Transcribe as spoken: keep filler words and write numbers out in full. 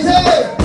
Crazy!